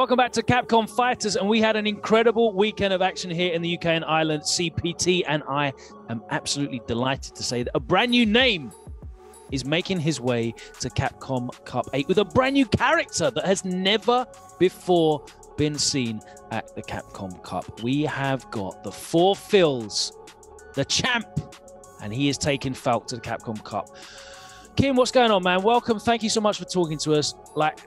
Welcome back to Capcom Fighters, and we had an incredible weekend of action here in the UK and Ireland. CPT and I am absolutely delighted to say that a brand new name is making his way to Capcom Cup 8 with a brand new character that has never before been seen at the Capcom Cup. We have got the 4philzz, the champ, and he is taking Falke to the Capcom Cup. Kim, what's going on, man? Welcome. Thank you so much for talking to us. Like,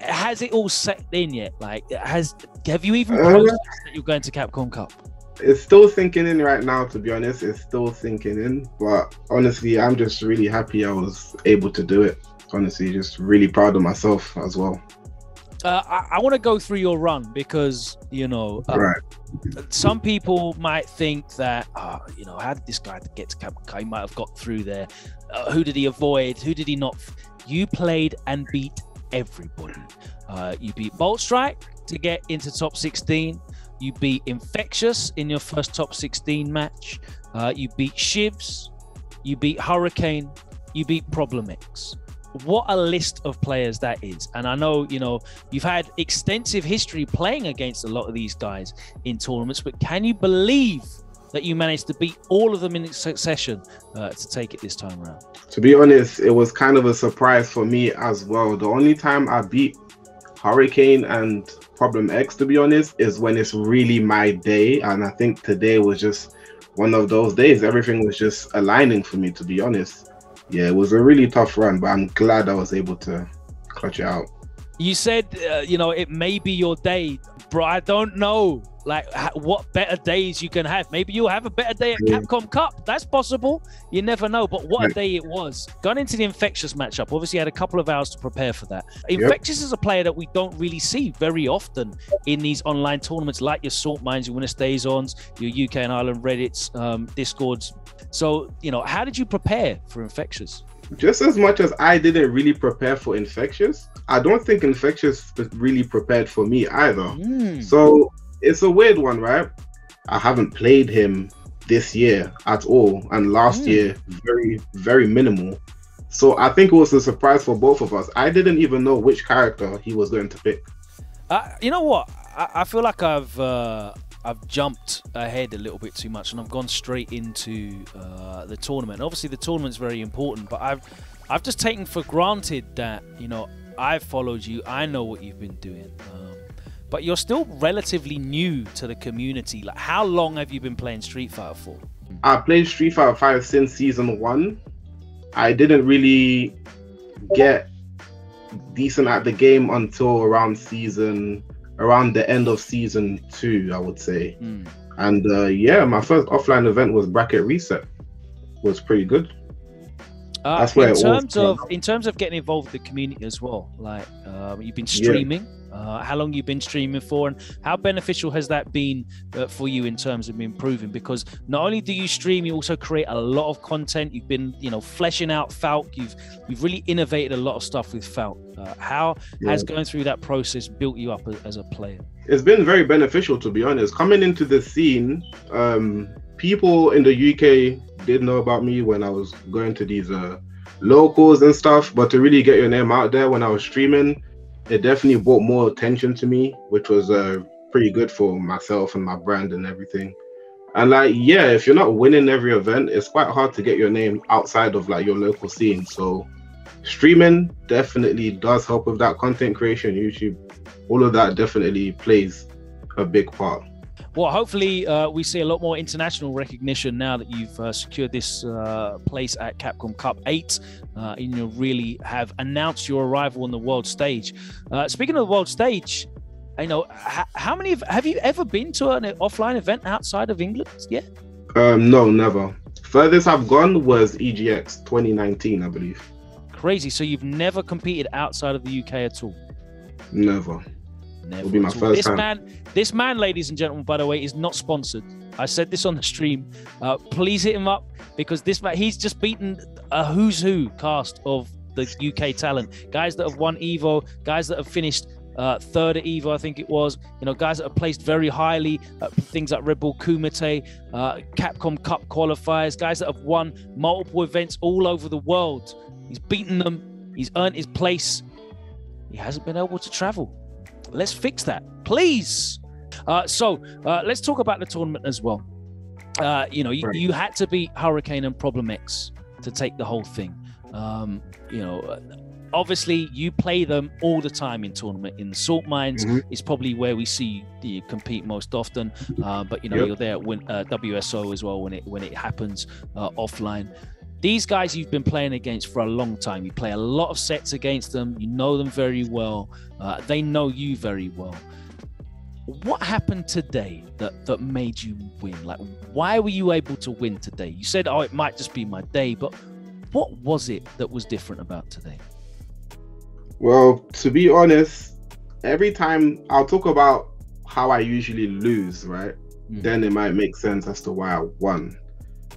has it all set in yet? Like, have you even processed that you're going to Capcom Cup? It's still sinking in right now, to be honest. It's still sinking in, but honestly, I'm just really happy I was able to do it. Honestly, just really proud of myself as well. I want to go through your run because, you know, some people might think that, you know, how did this guy get to Capcom Cup? He might have got through there. Who did he avoid? Who did he not? You played and beat everybody. You beat Bolt Strike to get into top 16. You beat Infectious in your first top 16 match. You beat Shivs. You beat Hurricane. You beat Problem X. What a list of players that is. And I know, you know, you've had extensive history playing against a lot of these guys in tournaments, but can you believe that you managed to beat all of them in succession to take it this time around? To be honest, it was kind of a surprise for me as well. The only time I beat Hurricane and Problem X, to be honest, is when it's really my day. And I think today was just one of those days. Everything was just aligning for me, to be honest. Yeah, it was a really tough run, but I'm glad I was able to clutch it out. You said, you know, it may be your day, bro. I don't know, like, what better days you can have. Maybe you'll have a better day at Capcom Cup. That's possible. You never know, but what a day it was. Gone into the Infectious matchup, obviously had a couple of hours to prepare for that. Infectious is a player that we don't really see very often in these online tournaments, like your Salt Mines, your Winner Stays Ons, your UK and Ireland Reddits, Discords. So, you know, how did you prepare for Infectious? Just as much as I didn't really prepare for Infectious, I don't think Infectious really prepared for me either. So it's a weird one, right? I haven't played him this year at all, and last year very minimal. So I think it was a surprise for both of us. I didn't even know which character he was going to pick. You know what? I feel like I've jumped ahead a little bit too much, and I've gone straight into the tournament. Obviously, the tournament's very important, but I've just taken for granted that, you know, I've followed you. I know what you've been doing, but you're still relatively new to the community. Like, how long have you been playing Street Fighter for? I played Street Fighter V since Season 1. I didn't really get decent at the game until around the end of Season 2, I would say. And yeah, my first offline event was Bracket Reset. Was pretty good. That's where in terms of getting involved with the community as well, like, you've been streaming. How long you've been streaming for, and how beneficial has that been for you in terms of improving? Because not only do you stream, you also create a lot of content. You've been, you know, fleshing out Falke. You've really innovated a lot of stuff with Falke. How has going through that process built you up as a player? It's been very beneficial, to be honest. Coming into the scene, people in the UK did know about me when I was going to these locals and stuff, but to really get your name out there when I was streaming, it definitely brought more attention to me, which was pretty good for myself and my brand and everything. And like, yeah, if you're not winning every event, it's quite hard to get your name outside of like your local scene. So streaming definitely does help with that. Content creation, YouTube, all of that definitely plays a big part. Well, hopefully we see a lot more international recognition now that you've secured this place at Capcom Cup 8 and you'll really have announced your arrival on the world stage. Speaking of the world stage, you know, how many have you ever been to an offline event outside of England yet? No, never. Furthest I've gone was EGX 2019, I believe. Crazy. So you've never competed outside of the UK at all? Never. It'll be my first time. This man, ladies and gentlemen, by the way, is not sponsored. I said this on the stream. Please hit him up, because this man, he's just beaten a who's who cast of the UK talent. Guys that have won Evo, guys that have finished third at Evo, I think it was. You know, guys that are placed very highly at things like Red Bull Kumite, Capcom Cup qualifiers, guys that have won multiple events all over the world. He's beaten them. He's earned his place. He hasn't been able to travel. Let's fix that, please. So let's talk about the tournament as well. You had to beat Hurricane and Problem X to take the whole thing. Obviously, you play them all the time in tournament. In the Salt Mines, it's probably where we see you compete most often. But you're there at WSO as well when it happens offline. These guys you've been playing against for a long time. You play a lot of sets against them. You know them very well. They know you very well. What happened today that made you win? Like, why were you able to win today? You said, "Oh, it might just be my day," but what was it that was different about today? Well, to be honest, every time I'll talk about how I usually lose, right? Then it might make sense as to why I won.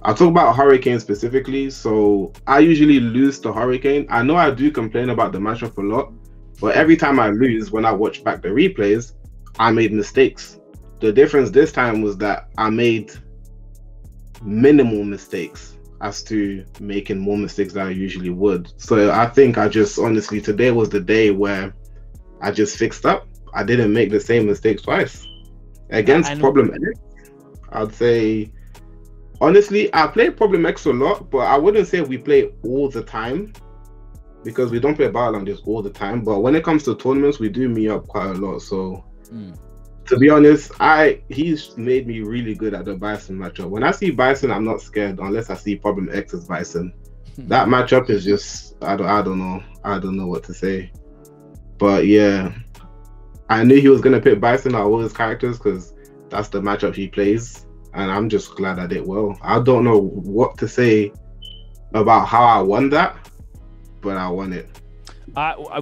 I'll talk about Hurricane specifically. So I usually lose to Hurricane. I know I do complain about the matchup a lot, but every time I lose, when I watch back the replays, I made mistakes. The difference this time was that I made minimal mistakes as to making more mistakes than I usually would. So I think I just, honestly, today was the day where I just fixed up. I didn't make the same mistakes twice. Against Problem X, I'd say, honestly, I play Problem X a lot, but I wouldn't say we play all the time, because we don't play Balrog just all the time. But when it comes to tournaments, we do meet up quite a lot. So to be honest, he's made me really good at the Bison matchup. When I see Bison, I'm not scared unless I see Problem X as Bison. That matchup is just, I don't know what to say. But yeah, I knew he was gonna pick Bison out of all his characters because that's the matchup he plays, and I'm just glad I did well. I don't know what to say about how I won that, but I won it.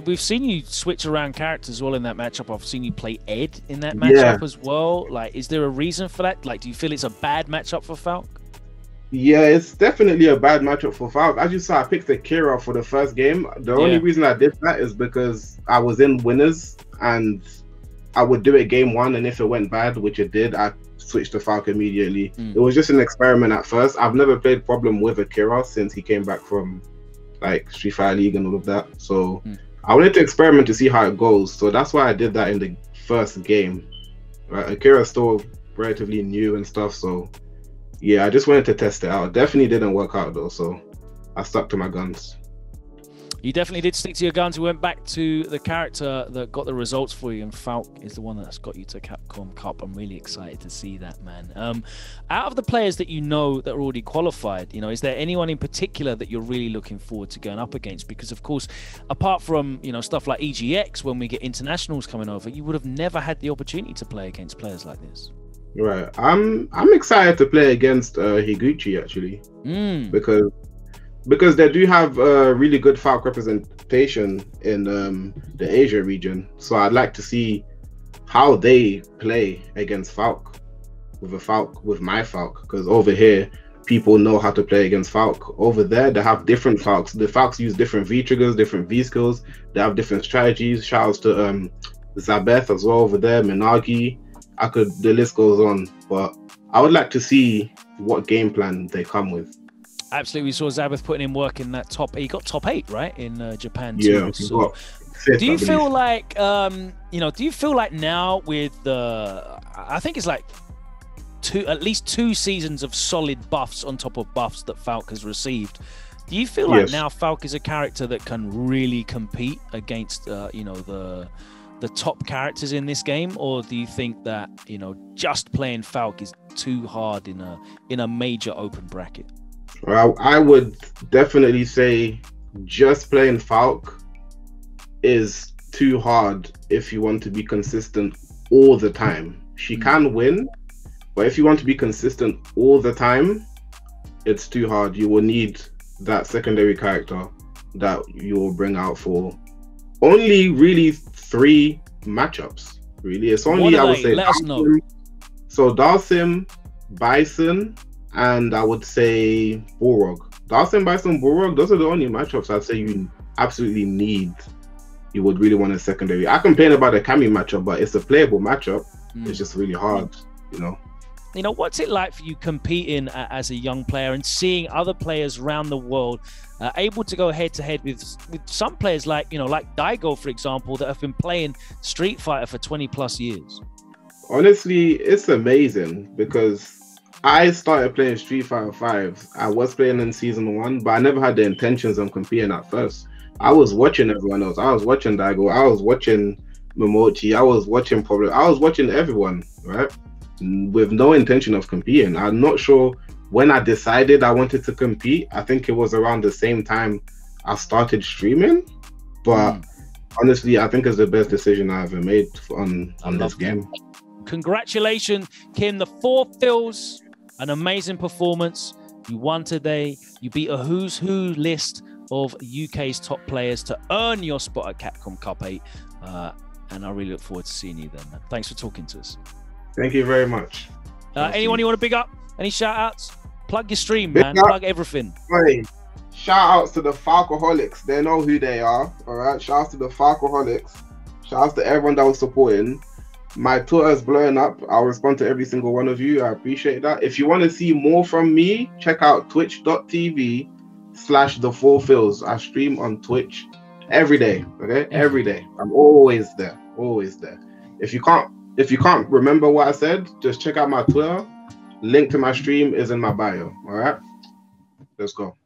We've seen you switch around characters as well in that matchup. I've seen you play Ed in that matchup as well. Like, is there a reason for that? Like, do you feel it's a bad matchup for Falke? Yeah, it's definitely a bad matchup for Falke. As you saw, I picked Akira for the first game. The only reason I did that is because I was in winners and I would do it game one, and if it went bad, which it did, I switched to Falke immediately. It was just an experiment at first. I've never played Problem with Akira since he came back from like Street Fighter League and all of that, so I wanted to experiment to see how it goes, so that's why I did that in the first game. Right, Akira's still relatively new and stuff, so yeah, I just wanted to test it out. Definitely didn't work out though, so I stuck to my guns. You definitely did stick to your guns. We went back to the character that got the results for you, and Falke is the one that's got you to Capcom Cup. I'm really excited to see that, man. Out of the players that you know that are already qualified, is there anyone in particular that you're really looking forward to going up against? Because, of course, apart from, stuff like EGX, when we get internationals coming over, you would have never had the opportunity to play against players like this. Right. I'm excited to play against Higuchi, actually, because they do have a really good Falke representation in the Asia region. So I'd like to see how they play against Falke, with my Falke. Because over here, people know how to play against Falke. Over there, they have different Falkes. The Falkes use different V-triggers, different V-skills. They have different strategies. Shouts to Zabeth as well over there, Minagi. The list goes on. But I would like to see what game plan they come with. Absolutely, we saw Zabeth putting in work in that top. He got top 8, right, in Japan too. Yeah. So, do you feel like, do you feel like now with the, I think it's like at least two seasons of solid buffs on top of buffs that Falke has received. Do you feel like now Falke is a character that can really compete against, the top characters in this game, or do you think that just playing Falke is too hard in a major open bracket? I would definitely say just playing Falke is too hard if you want to be consistent all the time. She can win, but if you want to be consistent all the time, it's too hard. You will need that secondary character that you will bring out for only really 3 matchups. Really, it's only, I would say, let us know. So Darsim, Bison, and I would say Balrog. Darsim, Bison, Balrog, those are the only matchups I'd say you absolutely need. You would really want a secondary. I complain about the Cammy matchup, but it's a playable matchup. It's just really hard, you know, what's it like for you competing as a young player and seeing other players around the world able to go head-to-head with some players like, you know, like Daigo, for example, that have been playing Street Fighter for 20-plus years? Honestly, it's amazing because I started playing Street Fighter V. I was playing in Season 1, but I never had the intentions of competing at first. I was watching everyone else. I was watching Daigo. I was watching Momochi. I was watching Problem. I was watching everyone, right? With no intention of competing. I'm not sure when I decided I wanted to compete. I think it was around the same time I started streaming. But honestly, I think it's the best decision I ever made on this game. Congratulations, Kim. The4philzz, an amazing performance. You won today. You beat a who's who list of UK's top players to earn your spot at Capcom Cup 8. And I really look forward to seeing you then. Thanks for talking to us. Thank you very much. Anyone you want to big up? Any shout-outs? Plug your stream, man. Plug everything. Shout-outs to the Falcoholics. They know who they are, all right? Shout-outs to the Falcoholics. Shout-outs to everyone that was supporting. My Twitter is blowing up. I'll respond to every single one of you. I appreciate that. If you want to see more from me, check out twitch.tv/The4philzz. I stream on Twitch every day, okay? Every day. I'm always there, always there. If you can't remember what I said, just check out my Twitter. Link to my stream is in my bio. All right, let's go.